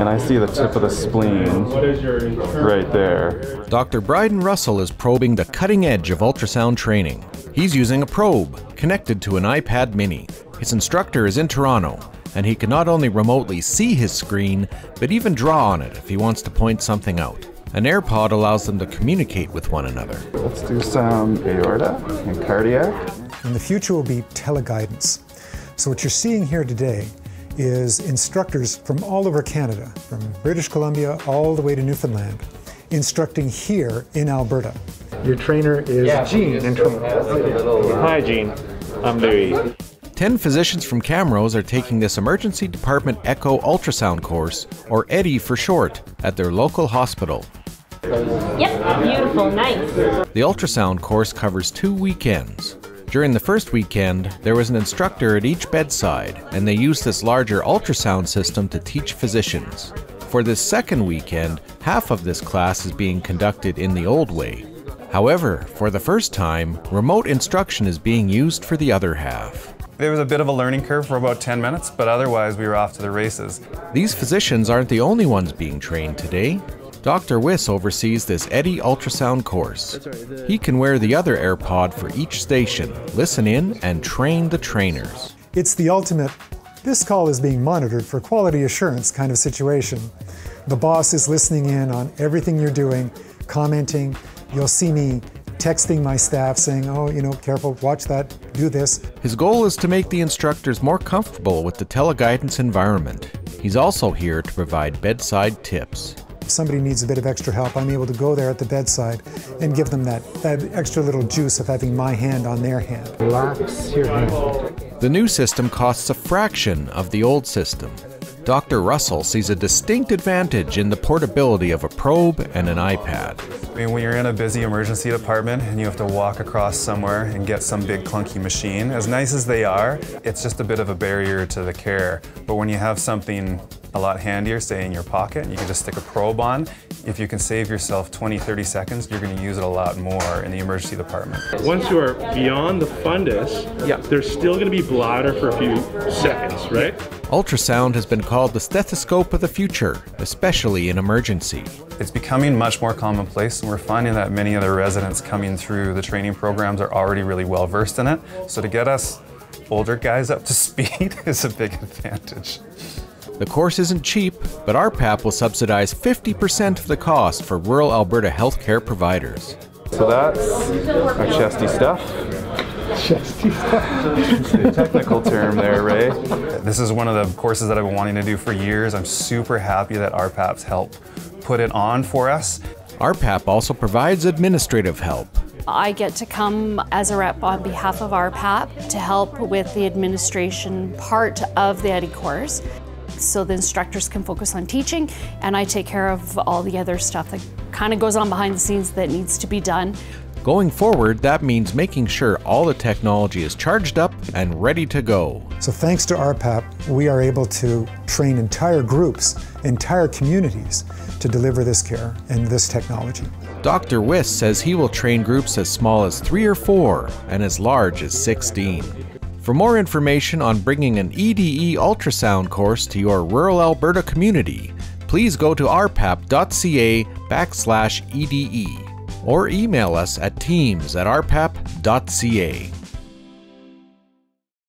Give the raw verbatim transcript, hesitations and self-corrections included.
and I see the tip of the spleen right there. Doctor Bryden Russell is probing the cutting edge of ultrasound training. He's using a probe connected to an iPad mini. His instructor is in Toronto, and he can not only remotely see his screen, but even draw on it if he wants to point something out. An AirPod allows them to communicate with one another. Let's do some aorta and cardiac. And the future will be teleguidance. So what you're seeing here today is instructors from all over Canada, from British Columbia all the way to Newfoundland, instructing here in Alberta. Your trainer is yeah, Jean in Toronto. Hi Jean, I'm Louis. Ten physicians from Camrose are taking this Emergency Department Echo Ultrasound course, or E D E for short, at their local hospital. Yep, beautiful, nice. The ultrasound course covers two weekends. During the first weekend, there was an instructor at each bedside, and they used this larger ultrasound system to teach physicians. For this second weekend, half of this class is being conducted in the old way. However, for the first time, remote instruction is being used for the other half. There was a bit of a learning curve for about ten minutes, but otherwise we were off to the races. These physicians aren't the only ones being trained today. Doctor Wiss oversees this E D E ultrasound course. He can wear the other AirPod for each station, listen in, and train the trainers. It's the ultimate, this call is being monitored for quality assurance kind of situation. The boss is listening in on everything you're doing, commenting. You'll see me texting my staff saying, oh, you know, careful, watch that, do this. His goal is to make the instructors more comfortable with the teleguidance environment. He's also here to provide bedside tips. If somebody needs a bit of extra help, I'm able to go there at the bedside and give them that, that extra little juice of having my hand on their hand. Relax your hand. The new system costs a fraction of the old system. Doctor Russell sees a distinct advantage in the portability of a probe and an iPad. I mean, when you're in a busy emergency department and you have to walk across somewhere and get some big clunky machine, as nice as they are, it's just a bit of a barrier to the care. But when you have something a lot handier, say in your pocket, and you can just stick a probe on, if you can save yourself twenty, thirty seconds, you're going to use it a lot more in the emergency department. Once you are beyond the fundus, yeah. There's still going to be bladder for a few seconds, right? Ultrasound has been called the stethoscope of the future, especially in emergency. It's becoming much more commonplace, and we're finding that many of the residents coming through the training programs are already really well versed in it. So to get us older guys up to speed is a big advantage. The course isn't cheap, but rhPAP will subsidize fifty percent of the cost for rural Alberta healthcare providers. So that's our chesty stuff. Chesty stuff. It's a technical term there, Ray. This is one of the courses that I've been wanting to do for years. I'm super happy that rhPAP's helped put it on for us. rhPAP also provides administrative help. I get to come as a rep on behalf of rhPAP to help with the administration part of the E D E course, so the instructors can focus on teaching, and I take care of all the other stuff that kind of goes on behind the scenes that needs to be done. Going forward, that means making sure all the technology is charged up and ready to go. So thanks to rhPAP, we are able to train entire groups, entire communities to deliver this care and this technology. Doctor Wiss says he will train groups as small as three or four and as large as sixteen. For more information on bringing an E D E ultrasound course to your rural Alberta community, please go to rhpap.ca backslash EDE or email us at teams at rhpap.ca.